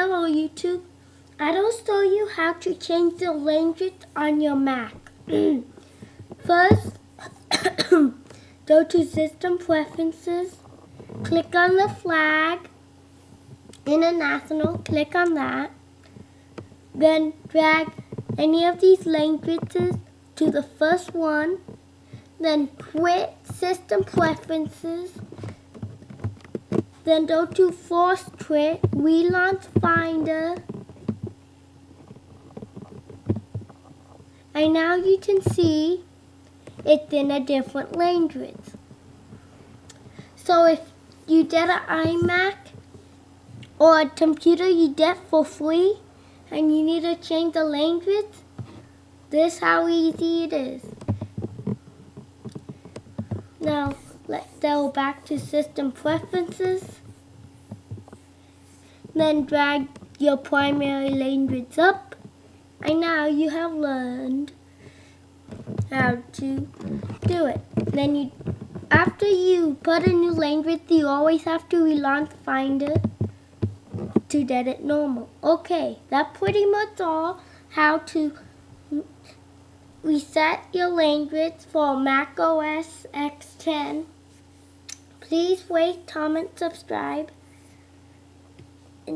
Hello YouTube, I will show you how to change the language on your Mac. First, go to System Preferences, click on the flag, International, click on that. Then drag any of these languages to the first one. Then quit System Preferences. Then go to Force Quit, relaunch Finder. And now you can see it's in a different language. So if you get an iMac or a computer you get for free and you need to change the language, this is how easy it is. Now, let's go back to System Preferences. Then drag your primary language up. And now you have learned how to do it. Then after you put a new language, you always have to relaunch Finder to get it normal. Okay, that's pretty much all how to reset your language for Mac OS X10. Please rate, comment, subscribe.